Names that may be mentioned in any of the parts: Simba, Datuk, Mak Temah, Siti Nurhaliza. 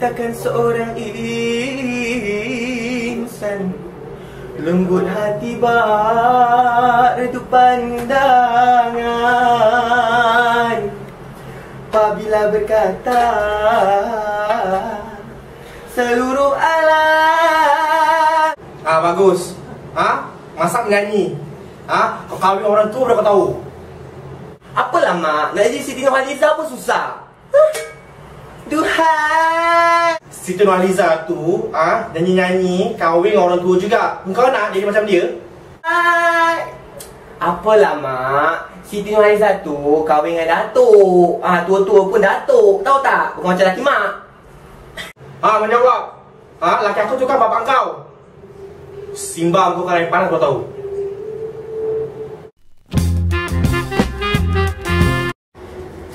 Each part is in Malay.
menciptakan seorang insan, lembut hati, redup pandangan. Apabila berkata, seluruh alam. Bagus. Masak menyanyi. Kau kahwin orang tua dah kau tahu. Apalah mak, nak jadi Siti Nurhaliza pun susah. Duhai, Siti Nurhaliza tu nyanyi-nyanyi, kahwin orang tua juga. Kau nak jadi macam dia? Apalah mak, Siti Nurhaliza tu kahwin dengan Datuk. Tua-tua pun Datuk, tahu tak? Bukan macam laki mak. Menjawab. Laki aku tu kan bapak kau. Simba aku kan air panas, kau tahu.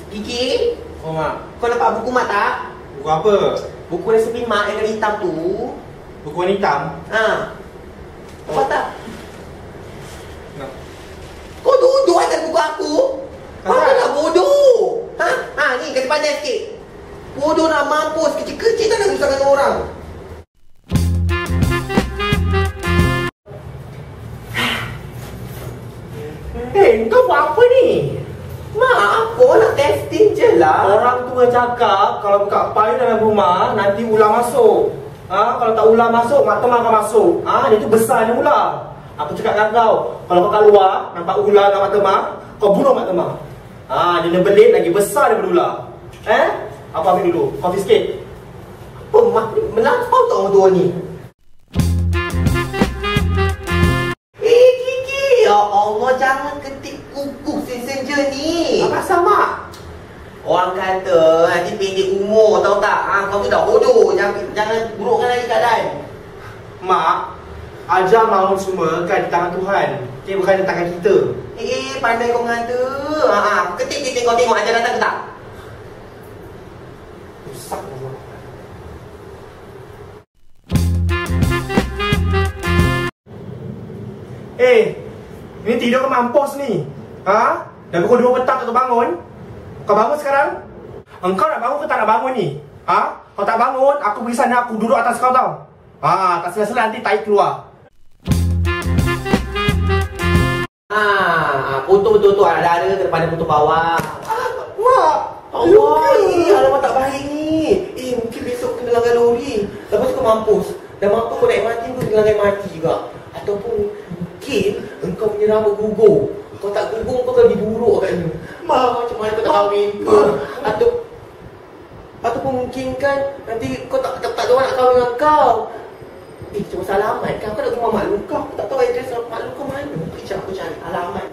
Gigi, kau dapat buku mak tak? Buku apa? Buku resepi mak yang hitam tu. Buku warna hitam? Dapat tak? Nak. Kau duduk atas buku aku? Kau nak bodoh? Ni kasi pandai sikit. Bodoh nak mampus, kecil-kecil tak nak susahkan orang. Kau buat apa ni? Mak, aku nak testing je lah. Orang tua cakap kalau buka payu dalam rumah, nanti ular masuk. Kalau tak ular masuk, mak teman akan masuk. Dia tu besarnya ular. Aku cakap dengan kau, kalau kau keluar nampak ular dengan mak teman, kau bunuh mak teman. Dia nebelit lagi besar daripada ular. Aku ambil dulu, kopi sikit. Apa mak ni? Melampau tak orang tua ni. Allah, jangan ketik kuku senja ni. Apa pasal mak? Orang kata nanti pendek umur, tahu tak? Kau tu dah bodoh, jangan burukkan lagi keadaan. Mak, ajar maklum semua kan di tangan Tuhan. Dia bukan di tangan kita. Pandai kau mengata. Ketik-ketik kau tengok ajar datang ke tak? Rusak Allah. Ini tidur ke mampus ni? Dah pukul 2 petang kau bangun? Kau bangun sekarang? Engkau nak bangun ke tak nak bangun ni? Kau tak bangun, aku pergi sana, aku duduk atas kau tau. Tak selesai nanti tahi keluar. Putus-putus ada daripada putus bawah. Mak, Allah, alamak tak baik ni. Mungkin besok kena langgar lori. Lepas tu kau mampus. Dah mampus kau naik mati pun kena langgar mati juga. Ataupun mungkin engkau punya rambut gugur. Kau tak gugur, kau akan diburuk agaknya. Mak, macam mana kau tak kahwin? Ataupun mungkin kan nanti kau tak ada orang nak kahwin dengan kau. Cuma alamat kan, kau nak rumah mak lu kau. Aku tak tahu address mak lu kau mana. Sekejap aku cari alamat.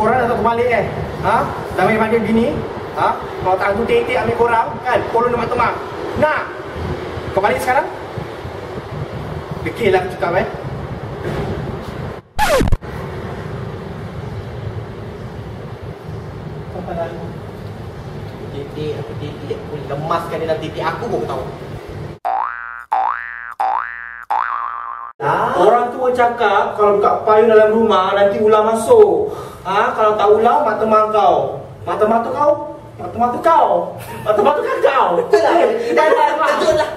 Korang nak tak balik kan? Dah main-main gini? Kalau tak hantu titik ambil korang kan? Korang nak teman. Nak! Kau balik sekarang? Fikirlah aku cakap. Sampai lalu titik aku lemaskan dia dalam titik aku pun tahu. Orang tua cakap kalau buka payung dalam rumah nanti ular masuk. Kalau tak ular, mak teman kau. Mak teman tu kau? Mak teman tu kau? Mak teman tu kan kau? Betul lah. Dah lah.